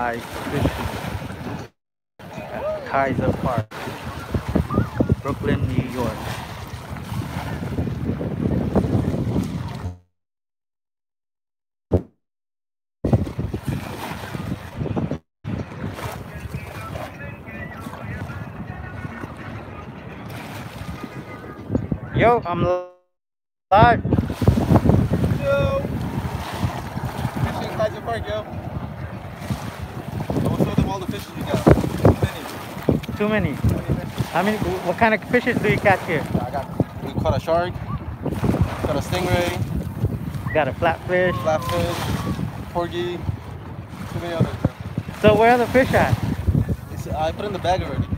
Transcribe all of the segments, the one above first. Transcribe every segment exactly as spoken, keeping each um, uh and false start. Fishing at Kaiser Park, Brooklyn, New York. Yo, I'm live. Yo, fishing at Kaiser Park, yo. All the fishes you got? Too many. Too many? How many? What kind of fishes do you catch here? I got, we caught a shark, got a stingray. Got a flatfish. Flatfish, porgy, too many others. So where are the fish at? It's, I put in the bag already.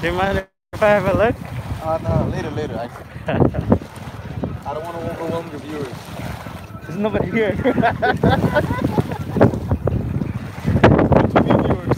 Do you mind if I have a look? Uh, no, later, later actually. I don't want to overwhelm the viewers. There's nobody here. Too many viewers.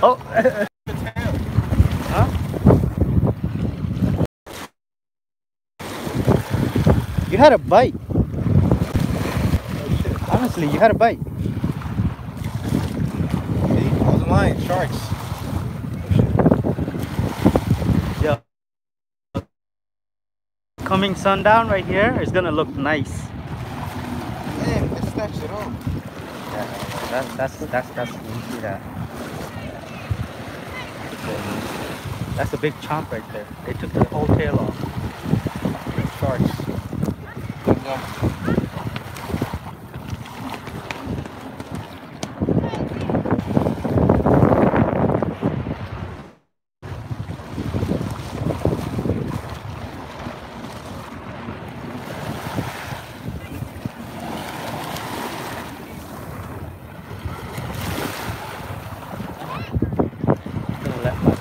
Oh! The tail. Huh? You had a bite. Oh, shit. Honestly, you had a bite. See? I wasn't lying. Sharks. Coming sundown right here, it's gonna look nice. Damn, it's not at all. Yeah, that's that's that's that's you see that. That's a big chomp right there. They took the whole tail off. Sharks.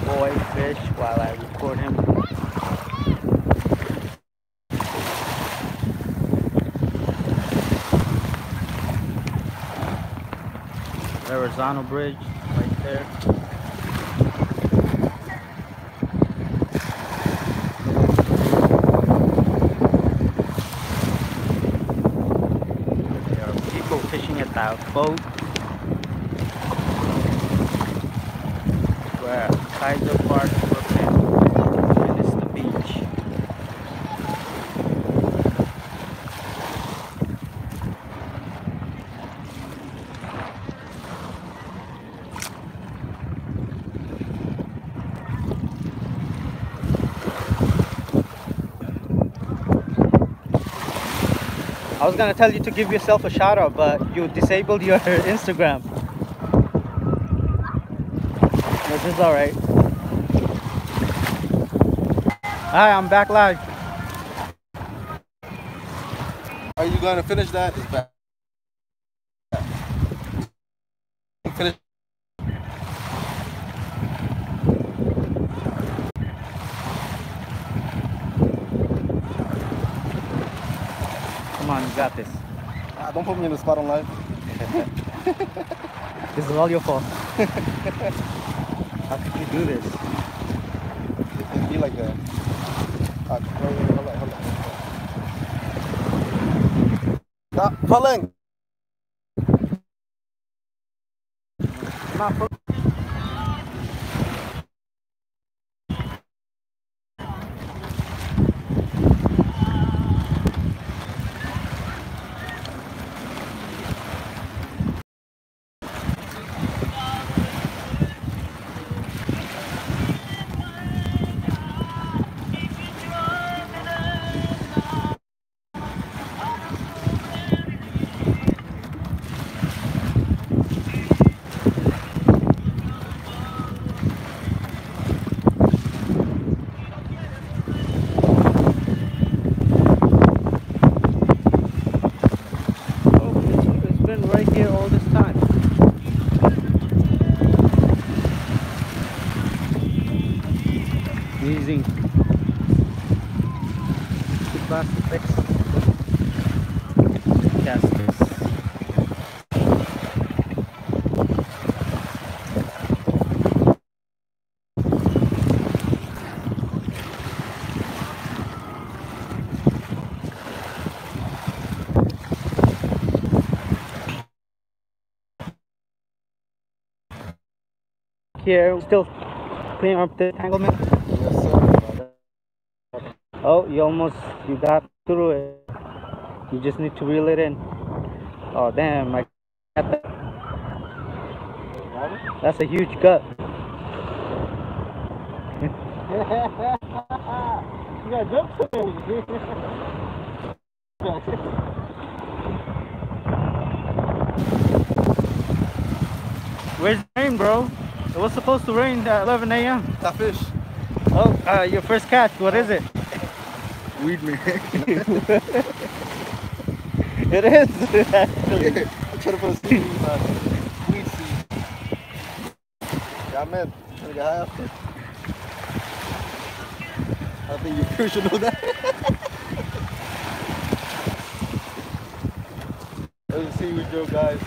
Boy fish while I record him. Verrazano Bridge right there. There are people fishing at our boat. Where? Kaiser Park, Brooklyn, and it's the beach. I was gonna tell you to give yourself a shout out, but you disabled your Instagram. This is alright. Hi, I'm back live. Are you gonna finish that? It's back. Finish. Come on, you got this. Ah, don't put me in the spot on live. This is all your fault. How could you do this? It can be like that. Uh, wait, wait, hold on, hold on. Stop pulling! I'm not pulling. Amazing. Plastic bags. Caskets. here, still clean up the entanglement? Yes, sir. Oh, you almost, you got through it. You just need to reel it in. Oh, damn, I got that. That's a huge gut. You got jump to me. Where's the rain, bro? It was supposed to rain at eleven A M That fish. Oh, uh, your first catch. What is it? Weed, man. It is, actually. Yeah, I'm trying to put a seed in my weed seed. Yeah, man. I'm trying to get high off it. I think you first should know that. That was a seaweed joke, guys.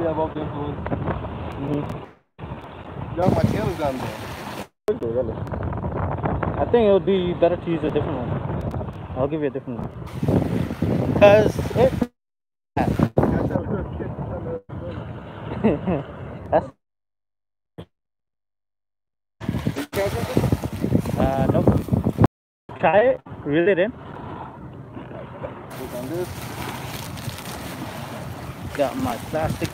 Yeah, about the influence. Mm-hmm. Yo, my tail is down there. I think it would be better to use a different one. I'll give you a different one. Because it... That's... Uh, nope. Try it. Reel it in. Click on this. Got my plastic.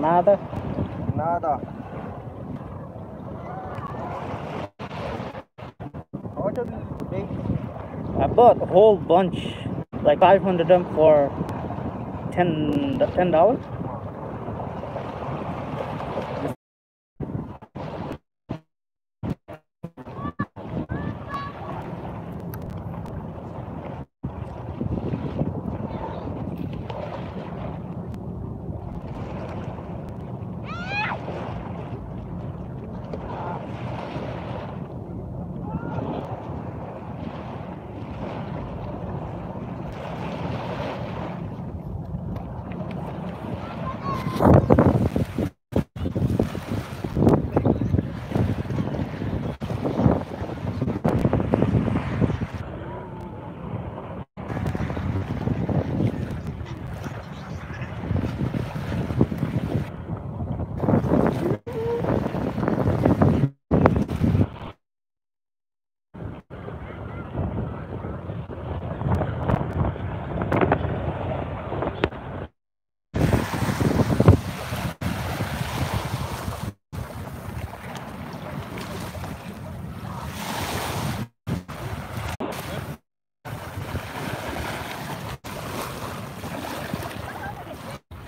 Nada. Nada. How much of these babies? I bought a whole bunch, like five hundred of them for ten dollars. ten dollars?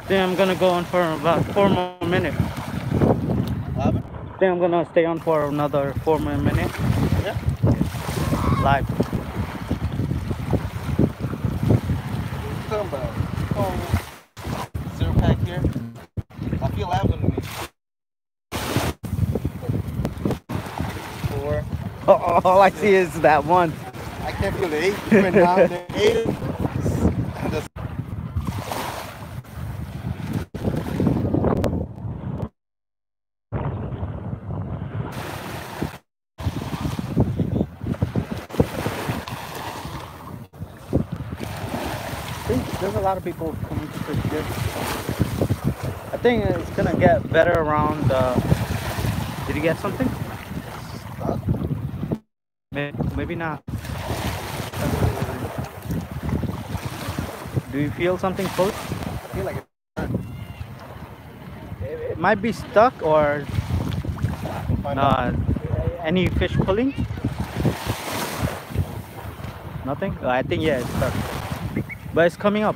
Then I'm gonna go on for about four more minutes. Then I'm gonna stay on for another four more minutes. Yeah. Live. Come back. Oh, zero pack here. I feel live on me. Four. Oh, all I see is that one. I can't feel the eight. Right now, the eight. There's a lot of people coming to fish here. I think it's gonna get better around. Uh, did you get something? Maybe, maybe not. Do you feel something close? I feel like it. It, it might be stuck or uh, any fish pulling? Nothing? Oh, I think yeah, it's stuck. But it's coming up.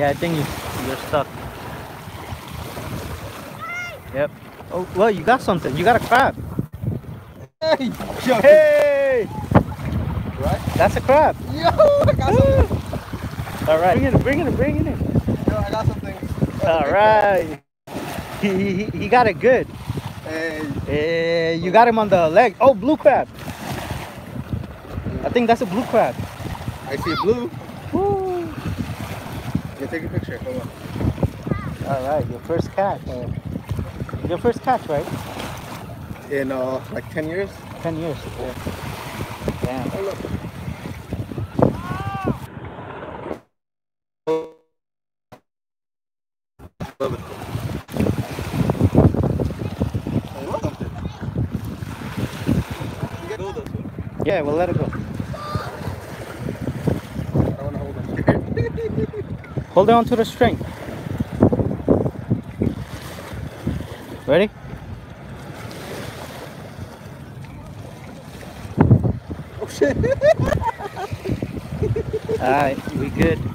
Yeah, I think you, you're stuck. Yep. Oh, well, you got something. You got a crab. Hey! Hey! Right? That's a crab. Yo, I got something. All right. Bring it in, bring it in, bring it in. Yo, I got something. All right. He, he, he got it good. Hey. Hey, you got him on the leg. Oh, blue crab. I think that's a blue crab. I see blue. Woo. Yeah, take a picture. Come on. All right, your first catch. Your first catch, right? In uh, like ten years. Ten years. Yeah. Damn. Oh, look. Yeah, we'll let it go. I want to hold on. Hold on to the string. Ready? Oh shit! Alright, we good. Uh,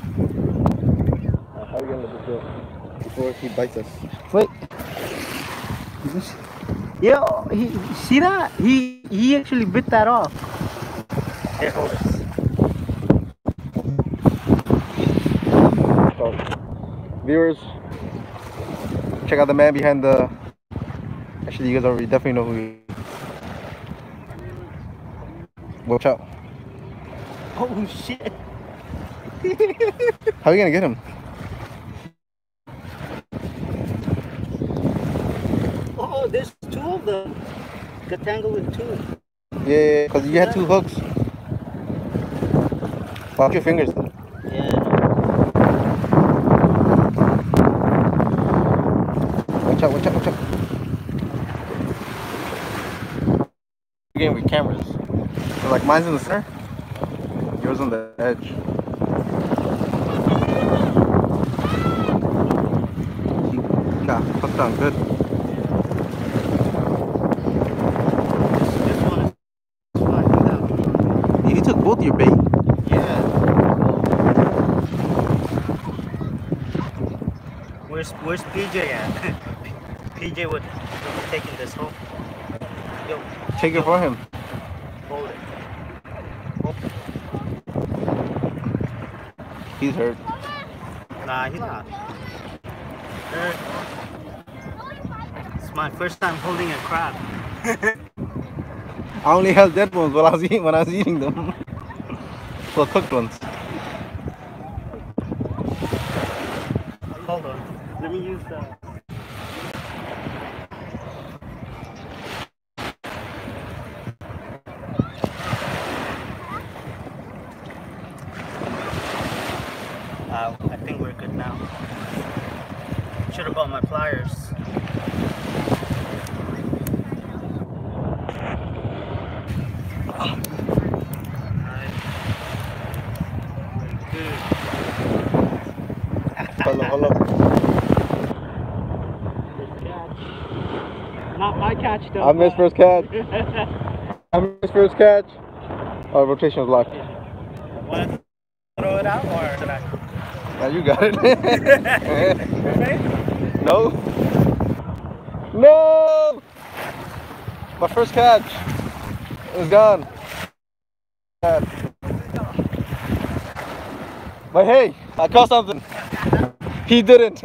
how are we gonna let it go? Before he bites us. Wait. Yo, he, see that? He he actually bit that off. Here, hold it. So, viewers, check out the man behind the. Actually, you guys already definitely know who he is. Watch out! Oh shit! How are you gonna get him? Oh, there's two of them. Got tangled with two. Yeah, because yeah, yeah, you had two hooks. Watch your fingers though. Yeah. Watch out, watch out, watch out. Again with cameras. So like mine's in the center, yours on the edge. Nah, hooked on good. You took both your bait. Where's, where's P J at? P J would be taking this home. Yo, take it for him. Hold it. Hold it. He's hurt. Nah, he's not. Hurt. It's my first time holding a crab. I only held dead ones when I was eating, when I was eating them. Well, cooked ones. Hold on. Let me use the... Uh, I think we're good now. Should have bought my pliers. Hold up, hold up. Not my catch though. I missed first catch. I missed first catch. Our oh, rotation is locked. Want to throw it out or should I? Now you got it. No. No! My first catch is gone. But hey, I caught something. He didn't.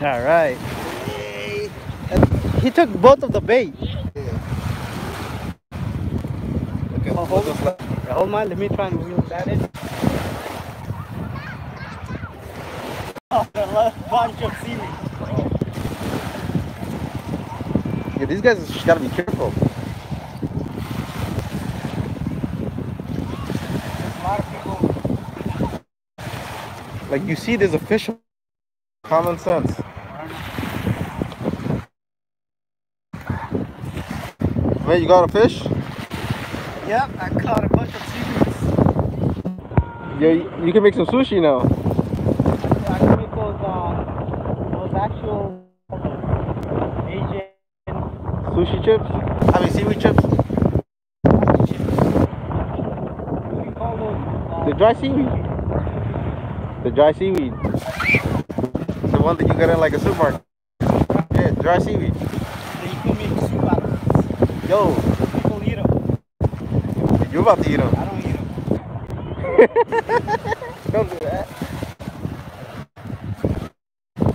All right. He took both of the bait. Okay, oh, hold on. Yeah, hold on. Let me try and wheel that in. Oh, the last bunch of seaweed. Yeah, these guys just gotta be careful. Like you see, there's a fish. Common sense. Wait, you got a fish? Yep, I caught a bunch of seaweeds. Yeah, you can make some sushi now. Yeah, I can make those, uh, those actual Asian sushi chips. I mean seaweed chips. The dry seaweed. The dry seaweed. The one that you get in like a supermarket. Yeah, dry seaweed. They can make soup out of this. Yo. People eat them. You're about to eat them. I don't eat them. Don't do that.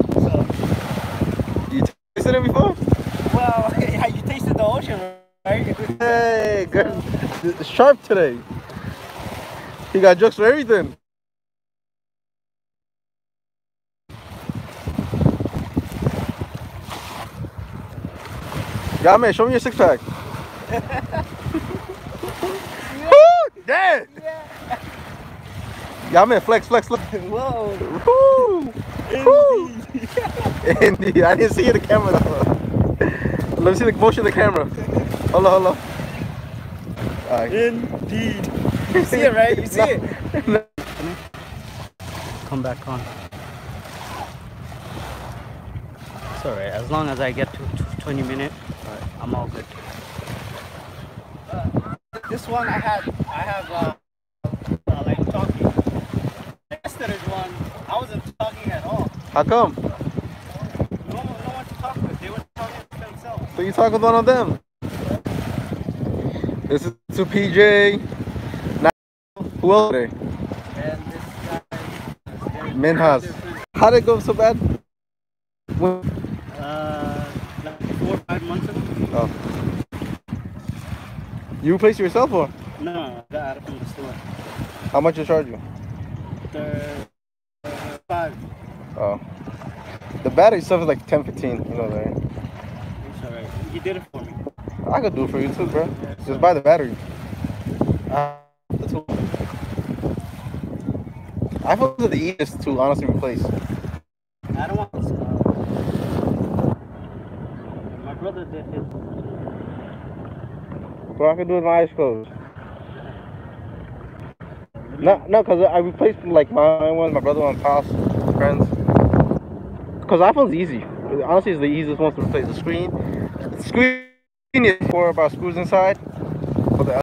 What's up? You tasted it before? Well, yeah, you tasted the ocean, right? Hey, good. It's sharp today. He got jokes for everything. Yeah, man, show me your six pack. Dad! Yeah. Yeah, man, flex, flex, flex. Whoa. Woo! Indeed. Indeed. I didn't see the camera though. Let me see the motion of the camera. Hold on, hold on. All right. Indeed. You see it, right? You see it? No. Come back on. It's alright. As long as I get to twenty minutes, all right, I'm all good. Uh, this one I had, I have, uh, uh, like talking. Yesterday's one, I wasn't talking at all. How come? No, no one to talk with. They were talking to themselves. So you talk with one of them? Yeah. This is to P J. Who else today? And this guy, Minhas. How did it go so bad? When? Uh, like four or five months ago. Oh. You replaced yourself or? No, I got it from the store. How much they charge you? The, uh, five. Oh. The battery stuff is like ten, fifteen. You know that, right? It's alright. You did it for me. I could do it for you too, bro. Yeah, just buy the battery. Uh, that's cool. I feel that the easiest to honestly replace. I don't want this car. My brother did his. Bro, I can do it with my eyes closed. No, no, because I replaced like my one, my brother one, pals, friends. Because iPhone's easy. Honestly, it's the easiest one to replace. The screen. The screen is for about screws inside.